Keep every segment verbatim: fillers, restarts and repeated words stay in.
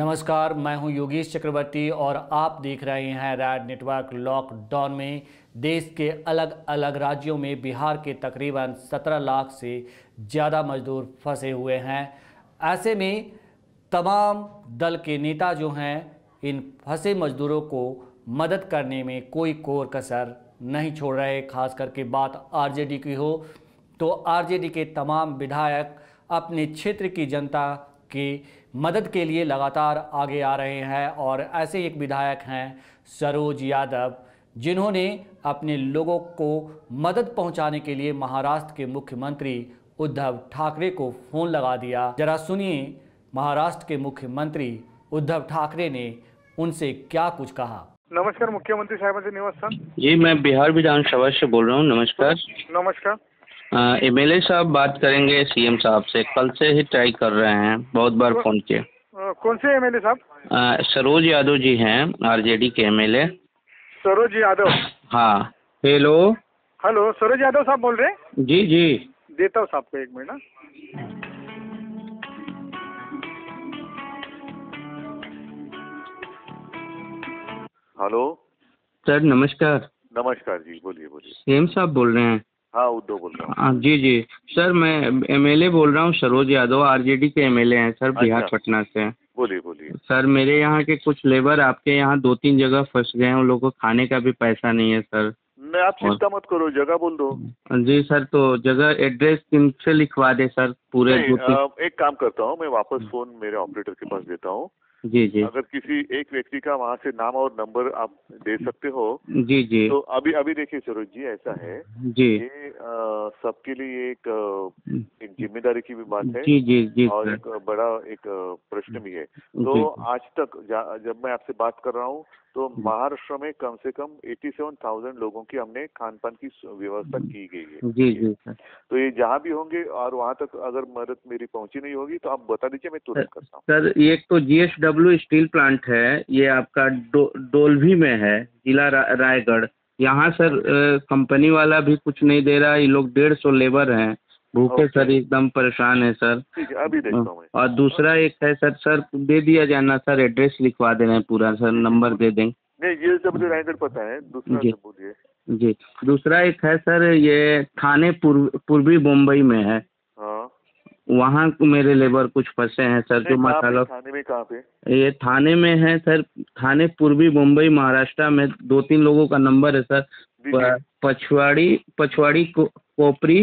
नमस्कार, मैं हूं योगेश चक्रवर्ती और आप देख रहे हैं रैड नेटवर्क। लॉकडाउन में देश के अलग अलग राज्यों में बिहार के तकरीबन सत्रह लाख से ज़्यादा मजदूर फंसे हुए हैं। ऐसे में तमाम दल के नेता जो हैं इन फंसे मजदूरों को मदद करने में कोई कोर कसर नहीं छोड़ रहे। खास करके बात आरजेडी की हो तो आरजेडी के तमाम विधायक अपने क्षेत्र की जनता की मदद के लिए लगातार आगे आ रहे हैं और ऐसे एक विधायक हैं सरोज यादव, जिन्होंने अपने लोगों को मदद पहुंचाने के लिए महाराष्ट्र के मुख्यमंत्री उद्धव ठाकरे को फ़ोन लगा दिया। जरा सुनिए महाराष्ट्र के मुख्यमंत्री उद्धव ठाकरे ने उनसे क्या कुछ कहा। नमस्कार मुख्यमंत्री साहब, निवासस्थान जी, मैं बिहार विधानसभा से बोल रहा हूँ। नमस्कार नमस्कार। एम एल ए साहब बात करेंगे सीएम साहब से, कल से ही ट्राई कर रहे हैं, बहुत बार फोन किया। कौन से एम एल ए साहब? सरोज यादव जी हैं, आरजेडी के M L A. Saroj Yadav? हाँ। हेलो हेलो, सरोज यादव साहब बोल रहे हैं? जी जी, देता हूँ साहब को, एक मिनट। हेलो सर, नमस्कार। नमस्कार जी, बोलिए बोलिए। सीएम साहब बोल रहे हैं? हाँ, उद्धव बोल रहा हूँ। जी जी सर, मैं एमएलए बोल रहा हूँ सरोज यादव, आरजेडी के एमएलए हैं सर, बिहार पटना से। बोलिए बोलिए सर। मेरे यहाँ के कुछ लेबर आपके यहाँ दो तीन जगह फंस गए हैं, उन लोगों को खाने का भी पैसा नहीं है सर। नहीं, आप चिंता मत करो, जगह बोल दो। जी सर, तो जगह एड्रेस इनसे लिखवा दे सर पूरे। एक काम करता हूँ, मैं वापस फोन मेरे ऑपरेटर के पास देता हूँ। जी जी। अगर किसी एक व्यक्ति का वहाँ से नाम और नंबर आप दे सकते हो। जी जी। तो अभी अभी देखिए सरोज जी, ऐसा है जी, ये सबके लिए एक, एक जिम्मेदारी की भी बात है। जी जी जी। और एक बड़ा एक प्रश्न भी है। तो आज तक जब मैं आपसे बात कर रहा हूँ तो महाराष्ट्र में कम से कम सत्तासी हज़ार लोगों की हमने खान पान की व्यवस्था की गई है। जी जी सर। तो ये जहाँ भी होंगे और वहाँ तक अगर मदद मेरी पहुँची नहीं होगी तो आप बता दीजिए, मैं तुरंत करता हूँ सर। ये तो जी एस डब्ल्यू स्टील प्लांट है, ये आपका डो, डोलवी में है, जिला रा, रायगढ़। यहाँ सर कंपनी वाला भी कुछ नहीं दे रहा, ये लोग डेढ़ सौ लेबर हैं भूखे सर, एकदम परेशान है सर। अभी देखता हूँ। और दूसरा एक है सर, सर दे दिया जाना सर, एड्रेस लिखवा दे रहे हैं पूरा सर, नंबर दे देंगे। नहीं, जी एस डब्ल्यू रायगढ़ पता है। दूसरा जी जी, दूसरा एक है सर, ये थाने पूर्व पूर्वी मुंबई में है, वहाँ मेरे लेबर कुछ फंसे हैं सर। जो मसाला थाने में, कहाँ पे? ये थाने में है सर, थाने पूर्वी मुंबई महाराष्ट्र में। दो तीन लोगों का नंबर है सर, पछवाड़ी पछवाड़ी कोपरी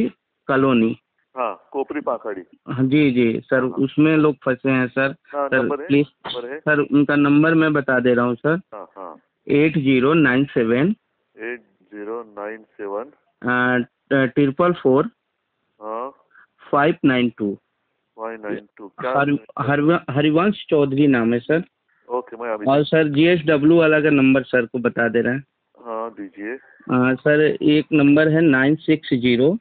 कॉलोनी। हाँ, कोपरी पाखड़ी। जी जी सर, हाँ। उसमें लोग फंसे हैं सर। हाँ, सर प्लीज सर, उनका नंबर मैं बता दे रहा हूँ सर। हाँ, हाँ। Eight zero nine seven eight zero nine seven triple four five nine two five nine two Harivansh Chaudhary नाम है सर। ओके, मैं अभी। और सर जी एस डब्ल्यू वाला का नंबर सर को बता दे रहे हैं। हाँ दीजिए। हाँ सर, एक नंबर है nine six zero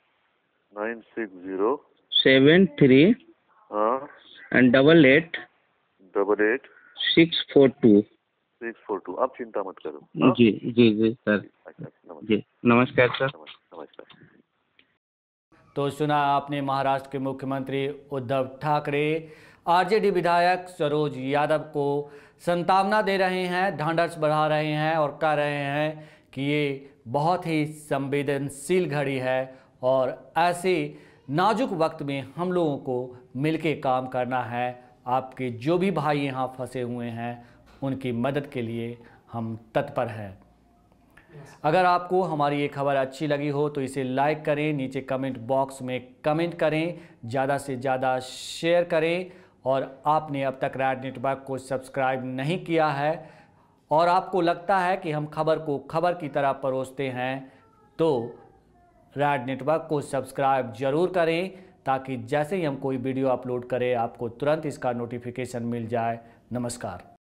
nine six zero seven three and double eight double eight six four two six four two आप चिंता मत करो। जी जी जी सर। जी नमस्कार सर। नमस्कार। तो सुना आपने महाराष्ट्र के मुख्यमंत्री उद्धव ठाकरे आरजेडी विधायक सरोज यादव को संतावना दे रहे हैं, ढांढस बढ़ा रहे हैं और कह रहे हैं कि ये बहुत ही संवेदनशील घड़ी है और ऐसे नाजुक वक्त में हम लोगों को मिलके काम करना है। आपके जो भी भाई यहाँ फंसे हुए हैं उनकी मदद के लिए हम तत्पर हैं। अगर आपको हमारी ये खबर अच्छी लगी हो तो इसे लाइक करें, नीचे कमेंट बॉक्स में कमेंट करें, ज़्यादा से ज़्यादा शेयर करें। और आपने अब तक रैड नेटवर्क को सब्सक्राइब नहीं किया है और आपको लगता है कि हम खबर को खबर की तरह परोसते हैं तो रैड नेटवर्क को सब्सक्राइब जरूर करें, ताकि जैसे ही हम कोई वीडियो अपलोड करें आपको तुरंत इसका नोटिफिकेशन मिल जाए। नमस्कार।